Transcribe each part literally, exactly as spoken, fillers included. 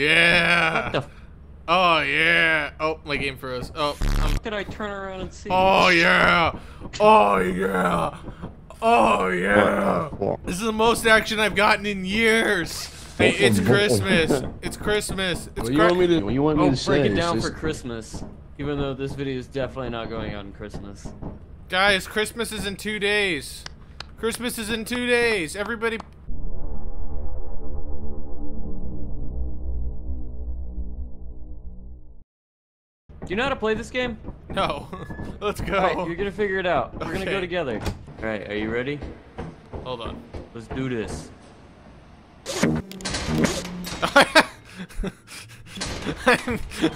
Yeah. What the? Oh yeah. Oh, my game froze. Oh. I'm... Could I turn around and see? Oh yeah. Oh yeah. Oh yeah. This is the most action I've gotten in years. Hey, it's Christmas. It's Christmas. It's Christmas. You want me to? What you want me oh, to break it down for Christmas. Even though this video is definitely not going on Christmas. Guys, Christmas is in two days. Christmas is in two days. Everybody. Do you know how to play this game? No. Let's go. All right, you're gonna figure it out. We're okay. gonna go together. All right, are you ready? Hold on. Let's do this. I'm,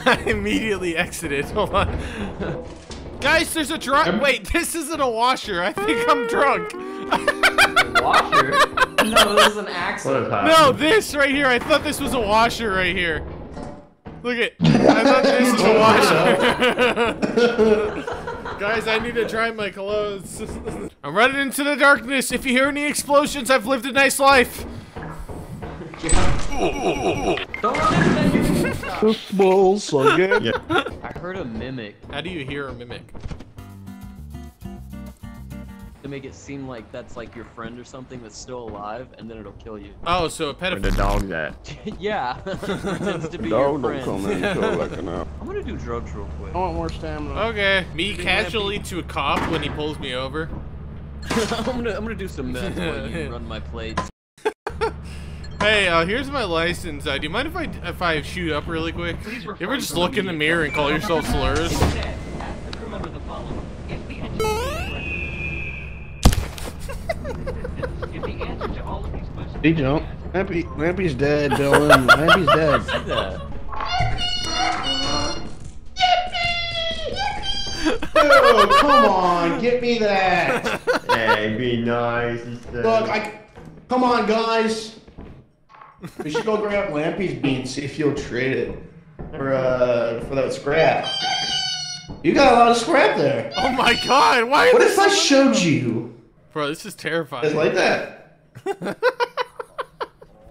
I immediately exited. Hold on. Guys, there's a drunk. Wait, this isn't a washer. I think I'm drunk. Washer? No, this is an accident. No, this right here. I thought this was a washer right here. Look at. I thought this was a washer. Guys, I need to dry my clothes. I'm running into the darkness. If you hear any explosions, I've lived a nice life. Yeah. Don't run into that. Yeah. I heard a mimic. How do you hear a mimic? To make it seem like that's like your friend or something that's still alive, and then it'll kill you. Oh, so a pedophile. Where the dog's at? Yeah. Pretends to be dog your friend. Don't come in until like an hour. I'm gonna do drugs real quick. I want more stamina. Okay. Me casually to a cop when he pulls me over. I'm gonna I'm gonna do some meth while you run my plates. Hey, uh, here's my license. Uh, do you mind if I if I shoot up really quick? You ever just look in the mirror and call yourself slurs? He jumped. Lampy, Lampy's dead, Dylan. Lampy's dead. Yippee! Yippee! Yippee! Oh, come on, get me that. Hey, be nice. Look, I. Come on, guys. We should go grab Lampy's bean and see if he'll trade it for uh for that scrap. You got a lot of scrap there. Oh my god! Why? What if I showed you? Bro, this is terrifying. It's like that.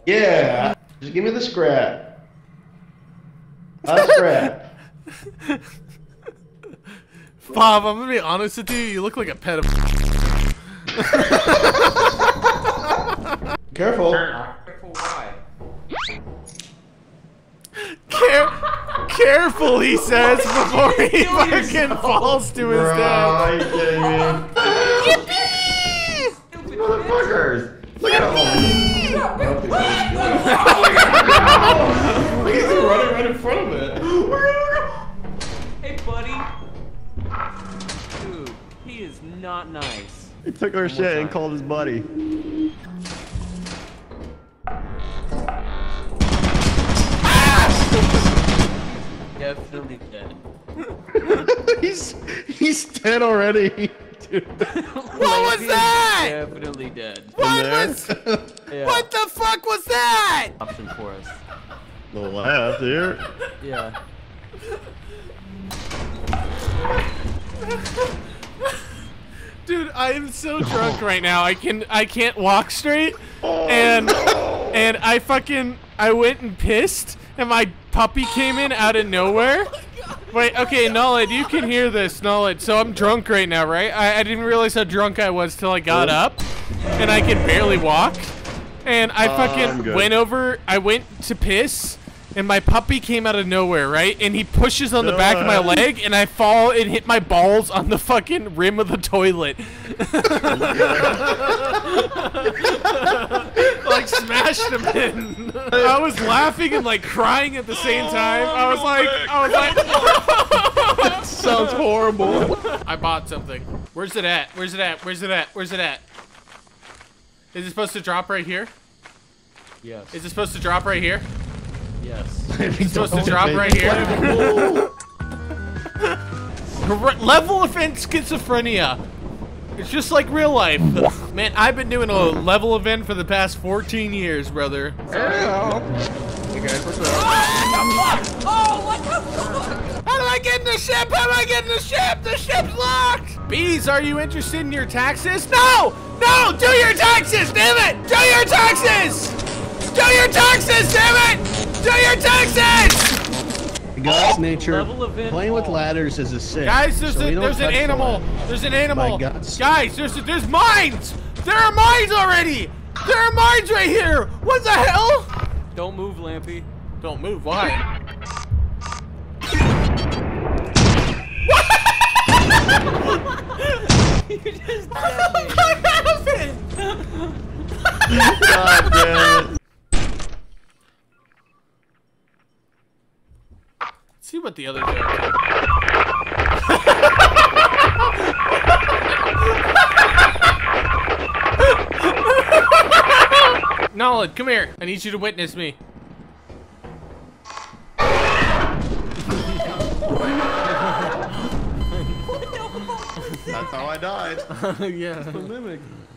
Yeah. Just give me the scrap. Not scrap. Bob, I'm gonna be honest with you. You look like a pedophile. Careful. Care careful, he says, before he fucking falls to his death. Yippee! Stupid motherfuckers! Look at him! Look at him running right in front of it. Hey, buddy. Dude, he is not nice. He took our shit and called his buddy. Definitely dead. he's he's dead already. Dude. What was that? Definitely dead. What was? Yeah. What the fuck was that? Option for us. The left here. Yeah. Dude, I am so drunk right now. I can I can't walk straight, oh, and no. and I fucking I went and pissed. And my puppy came in out of nowhere. Oh Wait, okay, Nollid, you can hear this, Nollid. So I'm drunk right now, right? I, I didn't realize how drunk I was till I got up, and I could barely walk. And I fucking uh, went over. I went to piss, and my puppy came out of nowhere, right? And he pushes on the back of my leg, and I fall and hit my balls on the fucking rim of the toilet. Like smashed him in. I was laughing and like crying at the same time. I was like, I was like, that sounds horrible. I bought something. Where's it at? Where's it at? Where's it at? Where's it at? Is it supposed to drop right here? Yes. Is it supposed to drop right here? Yes. Is it supposed to drop right here? Level event schizophrenia. It's just like real life. Man, I've been doing a level event for the past fourteen years, brother. Hey, guys, what's up? Oh, oh, what the fuck? How do I get in the ship? How do I get in the ship? The ship's locked! Bees, are you interested in your taxes? No! No! Do your taxes, damn it! Do your taxes! Do your taxes, damn it! Do your taxes! God's nature, playing with ladders is a sin. Guys, there's, so a, there's an animal. The there's an animal. Guys, there's a, there's mines. There are mines already. There are mines right here. What the hell? Don't move, Lampy. Don't move. Why? You just what happened? God damn it. See what the other day. Nollid, come here. I need you to witness me. That's how I died. Yeah. It's the mimic.